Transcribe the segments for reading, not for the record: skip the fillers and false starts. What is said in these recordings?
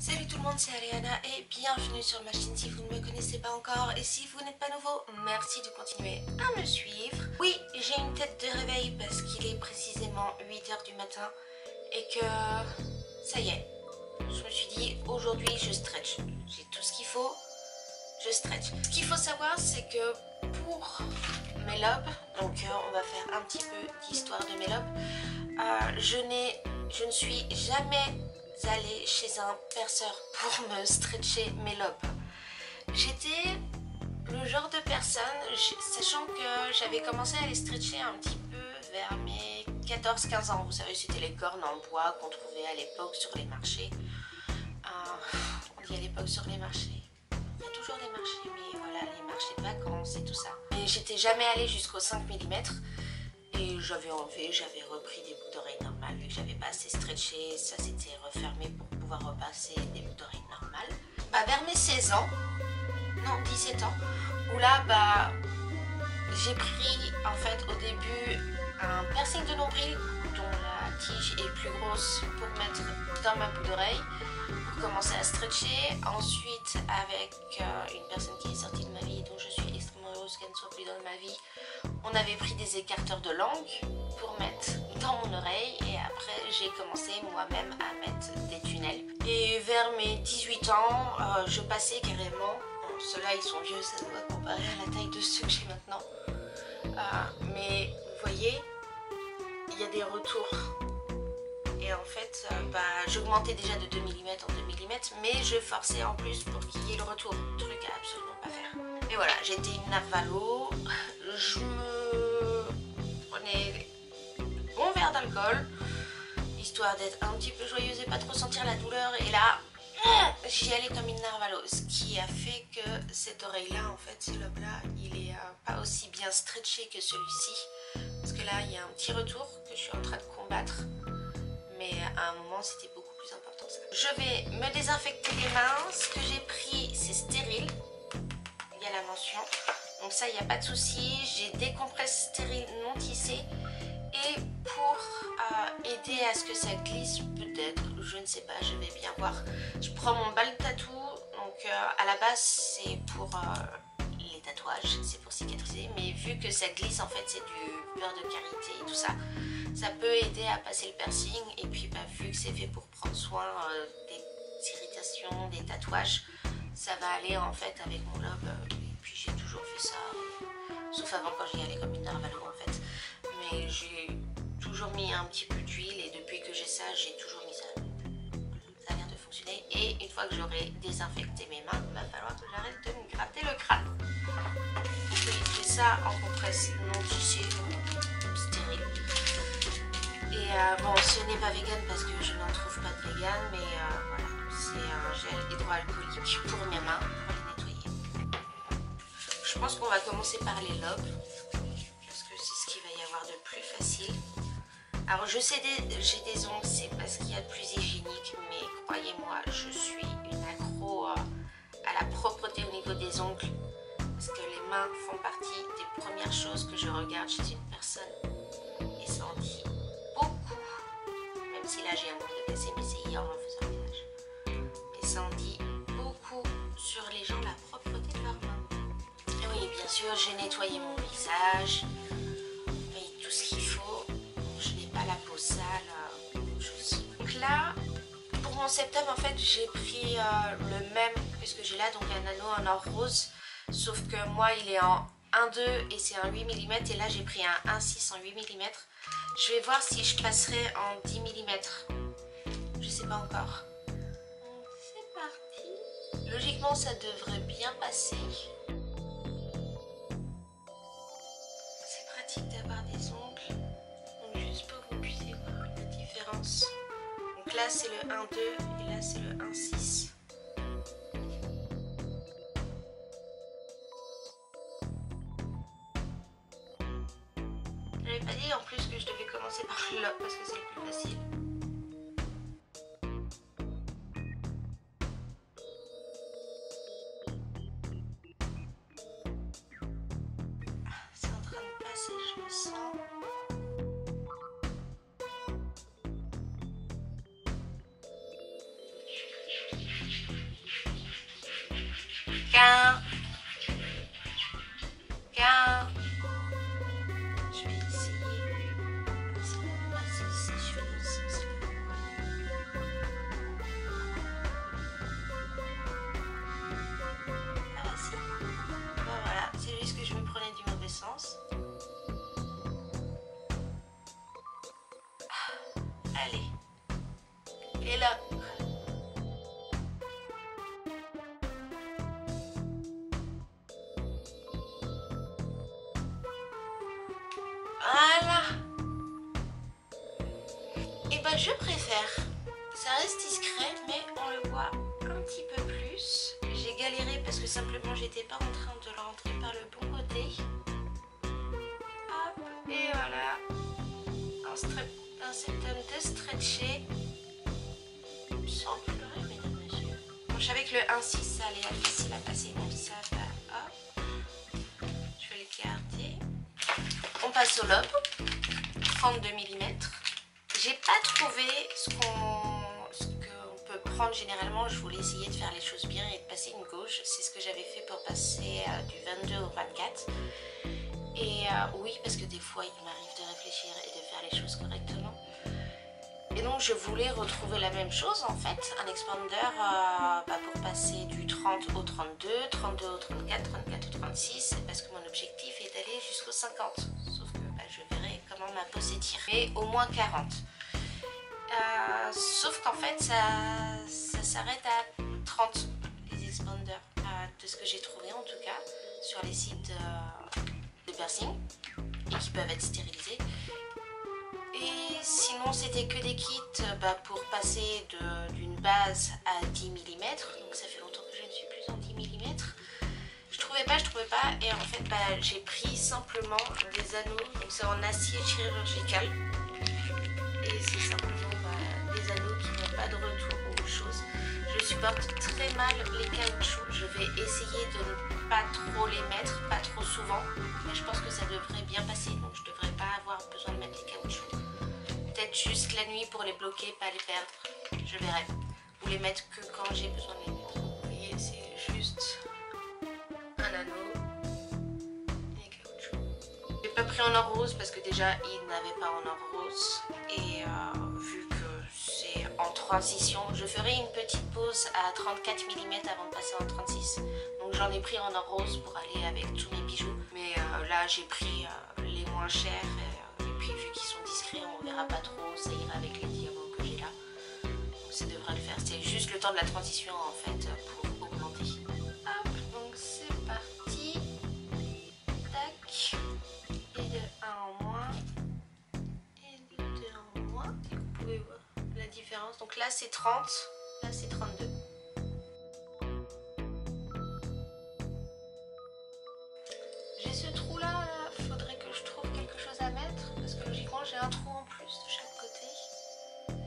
Salut tout le monde, c'est Ariana et bienvenue sur ma chaîne si vous ne me connaissez pas encore et si vous n'êtes pas nouveau, merci de continuer à me suivre. Oui, j'ai une tête de réveil parce qu'il est précisément 8 h du matin et que ça y est, je me suis dit aujourd'hui je stretch, j'ai tout ce qu'il faut, je stretch. Ce qu'il faut savoir c'est que pour mes lobes, donc on va faire un petit peu d'histoire de mes lobes, je ne suis jamais aller chez un perceur pour me stretcher mes lobes. J'étais le genre de personne, sachant que j'avais commencé à les stretcher un petit peu vers mes 14-15 ans. Vous savez, c'était les cornes en bois qu'on trouvait à l'époque sur les marchés. On dit à l'époque sur les marchés. Il y a toujours des marchés, mais voilà, les marchés de vacances et tout ça. Et j'étais jamais allée jusqu'aux 5 mm. Et j'avais enlevé, j'avais repris des bouts d'oreilles normales, vu que j'avais pas assez stretché, ça s'était refermé pour pouvoir repasser des bouts d'oreilles normales. Bah vers mes 16 ans, non 17 ans, où là bah j'ai pris en fait au début un piercing de nombril dont la tige est plus grosse pour mettre dans ma bout d'oreille, pour commencer à stretcher, ensuite avec une personne qui est sortie de ma vie et dont je suis extrêmement heureuse qu'elle ne soit plus dans ma vie, on avait pris des écarteurs de langue pour mettre dans mon oreille et après j'ai commencé moi-même à mettre des tunnels. Et vers mes 18 ans, je passais carrément, bon, ceux-là ils sont vieux, ça doit comparer à la taille de ceux que j'ai maintenant, mais vous voyez, il y a des retours. Et en fait, bah, j'augmentais déjà de 2 mm en 2 mm, mais je forçais en plus pour qu'il y ait le retour. Truc à absolument pas faire. Et voilà, j'étais une avalo. Je me prenais un bon verre d'alcool, histoire d'être un petit peu joyeuse et pas trop sentir la douleur. Et là, j'y allais comme une narvalo, ce qui a fait que cette oreille-là, en fait, ce lobe-là, il est pas aussi bien stretché que celui-ci. Parce que là, il y a un petit retour que je suis en train de combattre. Mais à un moment, c'était beaucoup plus important ça. Je vais me désinfecter les mains. Ce que j'ai pris, c'est stérile. Il y a la mention. Donc ça, il n'y a pas de souci. J'ai des compresses stériles non tissées. Et pour aider à ce que ça glisse, peut-être, je ne sais pas, je vais bien voir. Je prends mon BALM TATTOO. Donc à la base, c'est pour les tatouages, c'est pour cicatriser. Mais vu que ça glisse, en fait, c'est du beurre de karité et tout ça. Ça peut aider à passer le piercing et puis bah, vu que c'est fait pour prendre soin des irritations, des tatouages, ça va aller en fait avec mon lobe. Et puis j'ai toujours fait ça, sauf avant quand j'y allais comme une narvalo en fait. Mais j'ai toujours mis un petit peu d'huile et depuis que j'ai ça, j'ai toujours mis ça. Ça a l'air de fonctionner et une fois que j'aurai désinfecté mes mains, il va falloir que j'arrête de me gratter le crâne. Je fais ça en compresse non tissée. Et bon, ce n'est pas vegan parce que je n'en trouve pas de vegan, mais voilà, c'est un gel hydroalcoolique pour mes mains, pour les nettoyer. Je pense qu'on va commencer par les lobes, parce que c'est ce qu'il va y avoir de plus facile. Alors je sais, j'ai des ongles, c'est pas ce qu'il y a de plus hygiénique, mais croyez-moi, je suis une accro à la propreté au niveau des ongles, parce que les mains font partie des premières choses que je regarde chez une personne. Si là j'ai un peu de PC, mais c'est hier en faisant le ménage. Et ça en dit beaucoup sur les gens, la propreté de leurs mains. Et oui, bien sûr, j'ai nettoyé mon visage, mais tout ce qu'il faut. Je n'ai pas la peau sale, beaucoup de choses. Donc là, pour mon septum, en fait, j'ai pris le même que ce que j'ai là, donc un anneau en or rose. Sauf que moi, il est en 1,2 et c'est un 8 mm. Et là, j'ai pris un 1,6 en 8 mm. Je vais voir si je passerai en 10 mm. Je sais pas encore. C'est parti. Logiquement, ça devrait bien passer. C'est pratique d'avoir des ongles. Donc, juste pour que vous puissiez voir la différence. Donc là, c'est le 1,2 et là, c'est le 1,6. J'avais pas dit en plus que je devais commencer par le lobe parce que c'est le plus facile. C'est en train de passer, je le sens. je préfère. Ça reste discret, mais on le voit un petit peu plus. J'ai galéré parce que simplement j'étais pas en train de le rentrer par le bon côté. Hop, et voilà. Un septum de stretché. Sans pleurer, mesdames et messieurs. Bon, je savais que le 1,6 ça allait être facile à passer, donc ça va. Hop. Je vais le garder. On passe au lobe. 32 mm. J'ai pas trouvé ce qu'on peut prendre généralement. Je voulais essayer de faire les choses bien et de passer une gauche. C'est ce que j'avais fait pour passer du 22 au 24. Et oui, parce que des fois il m'arrive de réfléchir et de faire les choses correctement. Et donc je voulais retrouver la même chose en fait. Un expander pour passer du 30 au 32, 32 au 34, 34 au 36. Parce que mon objectif est d'aller jusqu'au 50. Sauf que je verrai comment ma peau s'étire. Mais au moins 40. Sauf qu'en fait ça s'arrête à 30 les expanders. De ce que j'ai trouvé en tout cas sur les sites de piercing et qui peuvent être stérilisés. Et sinon c'était que des kits pour passer d'une base à 10 mm. Donc ça fait longtemps que je ne suis plus en 10 mm. Je trouvais pas et en fait j'ai pris simplement les anneaux, donc c'est en acier chirurgical. Et c'est simplement des anneaux qui n'ont pas de retour aux choses. Je supporte très mal les caoutchoucs. Je vais essayer de ne pas trop les mettre, pas trop souvent. Mais je pense que ça devrait bien passer. Donc je ne devrais pas avoir besoin de mettre les caoutchoucs. Peut-être juste la nuit pour les bloquer, pas les perdre. Je verrai. Ou les mettre que quand j'ai besoin de les mettre. Vous voyez, c'est juste un anneau et caoutchouc. J'ai pas pris en or rose parce que déjà il n'avait pas en or rose. Et vu que c'est en transition, je ferai une petite pause à 34 mm avant de passer en 36. Donc j'en ai pris en or rose pour aller avec tous mes bijoux. Mais là j'ai pris les moins chers et puis vu qu'ils sont discrets, on verra pas trop, ça ira avec les diamants que j'ai là. Donc ça devrait le faire, c'est juste le temps de la transition en fait pour augmenter. Hop, donc c'est parti. Tac. Et de 1 en moins. Et de 2 en moins. Et vous pouvez voir la différence. Donc là c'est 30, là c'est 32. J'ai ce trou là, faudrait que je trouve quelque chose à mettre. Parce que logiquement j'ai un trou en plus de chaque côté.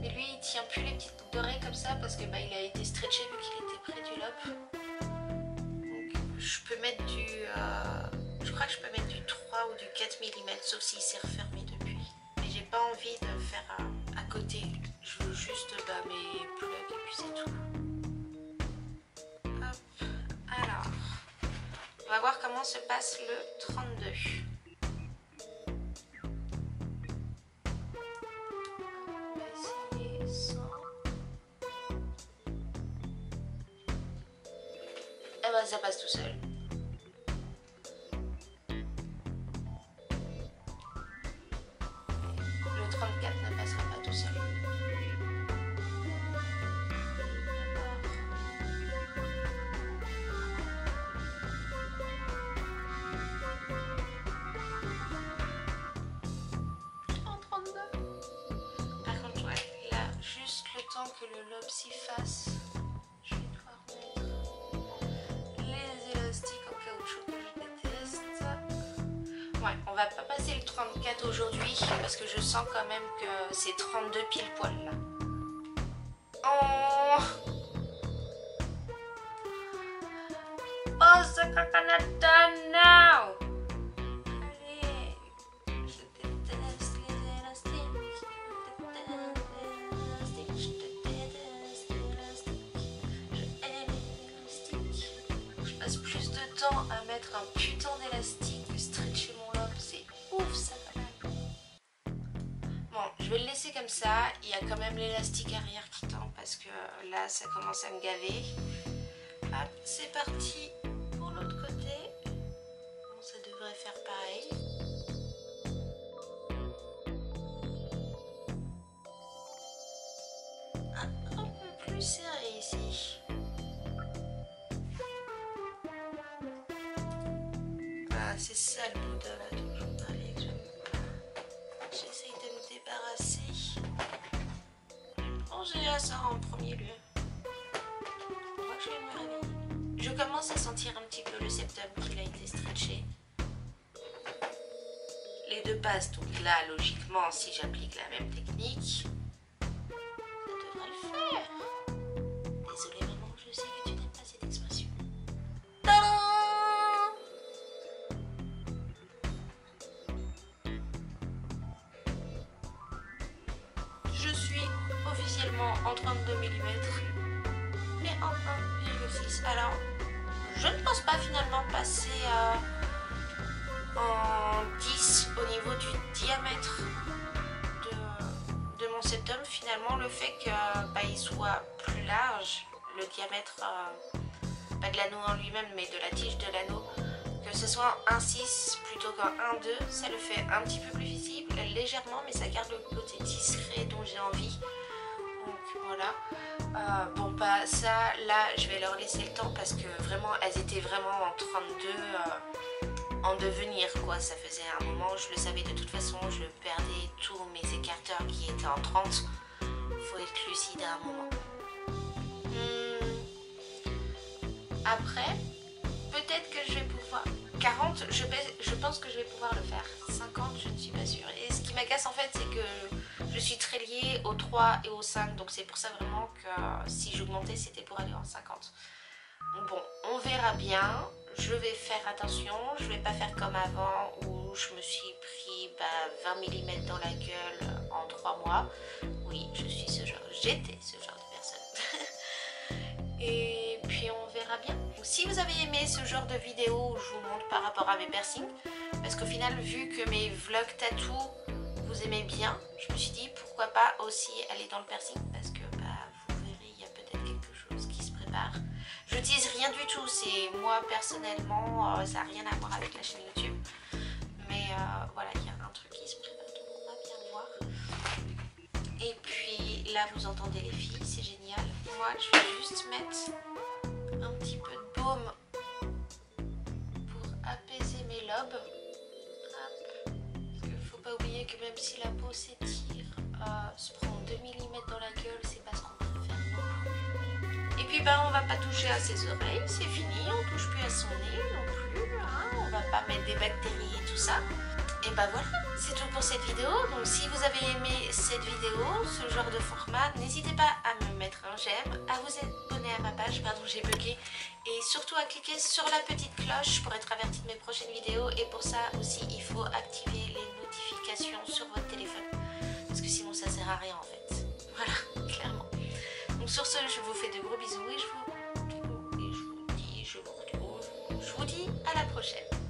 Mais lui il tient plus les petites boucles d'oreilles comme ça parce que il a été stretché vu qu'il était près du lobe. Je peux mettre du... je crois que je peux mettre du 3 ou du 4 mm, sauf s'il s'est refermé depuis. Mais j'ai pas envie de faire à côté. Je veux juste mes plugs et puis c'est tout. Hop. Alors, on va voir comment se passe le 32. On va essayer sans... ça passe tout seul. Le 34 ne passera pas tout seul. En 32. Par contre, ouais, il a juste le temps que le lobe s'y fasse. On va pas passer le 34 aujourd'hui parce que je sens quand même que c'est 32 pile poil là. Oh, the coconut done now. Allez, je déteste les élastiques. Je déteste les élastiques. Je passe plus de temps à mettre un putain d'élastique que stretcher mon. Je vais le laisser comme ça, il y a quand même l'élastique arrière qui tend parce que là ça commence à me gaver. Hop, c'est parti pour l'autre côté. Bon, ça devrait faire pareil. Un peu plus serré ici. Voilà, c'est ça le bout de la touche. J'essaye de me débarrasser. songer à ça en premier lieu. Moi, je vais me réveiller. Je commence à sentir un petit peu le septum qu'il a été stretché. Les deux passent, donc là, logiquement, si j'applique la même technique, ça devrait le faire. Désolée maman, je sais que tu n'aimes pas cette expression. Je suis officiellement en 32 mm, mais en 1,6. Alors, je ne pense pas finalement passer à... en 10 au niveau du diamètre de mon septum. Finalement, le fait qu'il soit plus large, le diamètre pas de l'anneau en lui-même mais de la tige de l'anneau, que ce soit un 6 plutôt qu'un 1,2, ça le fait un petit peu plus visible légèrement, mais ça garde le côté discret dont j'ai envie. Donc voilà, bon bah ça là je vais leur laisser le temps parce que vraiment elles étaient vraiment en 32 en devenir quoi, ça faisait un moment, je le savais de toute façon, je perdais tous mes écarteurs qui étaient en 30, faut être lucide à un moment. Après, peut-être que je vais pouvoir, 40, je pense que je vais pouvoir le faire, 50 je ne suis pas sûre, et ce qui m'agace en fait c'est que je suis très liée au 3 et au 5, donc c'est pour ça vraiment que si j'augmentais c'était pour aller en 50. Bon, on verra bien. Je vais faire attention, je vais pas faire comme avant où je me suis pris 20 mm dans la gueule en 3 mois. Oui, j'étais ce genre de personne. Et puis on verra bien. Donc, si vous avez aimé ce genre de vidéo où je vous montre par rapport à mes piercings, parce qu'au final vu que mes vlogs tattoo vous aimez bien, je me suis dit pourquoi pas aussi aller dans le piercing parce que vous verrez, il y a peut-être quelque chose qui se prépare. Je n'utilise rien du tout, c'est moi personnellement, ça n'a rien à voir avec la chaîne YouTube. Mais voilà, il y a un truc qui se prépare, donc on va bien voir. Et puis là, vous entendez les filles, c'est génial. Moi, je vais juste mettre un petit peu de baume pour apaiser mes lobes. Hop. Parce qu'il ne faut pas oublier que même si la peau s'étire, se prend 2 mm dans la gueule, c'est pas ce qu'on préfère non plus. Et puis on va pas toucher à ses oreilles, c'est fini, on touche plus à son nez non plus, hein, on va pas mettre des bactéries et tout ça. Et voilà, c'est tout pour cette vidéo. Donc si vous avez aimé cette vidéo, ce genre de format, n'hésitez pas à me mettre un j'aime, à vous abonner à ma page, pardon j'ai bugué, et surtout à cliquer sur la petite cloche pour être averti de mes prochaines vidéos. Et pour ça aussi, il faut activer les notifications sur votre téléphone, parce que sinon ça sert à rien en fait. Voilà, clairement. Donc sur ce, je vous fais de gros bisous et je vous dis à la prochaine.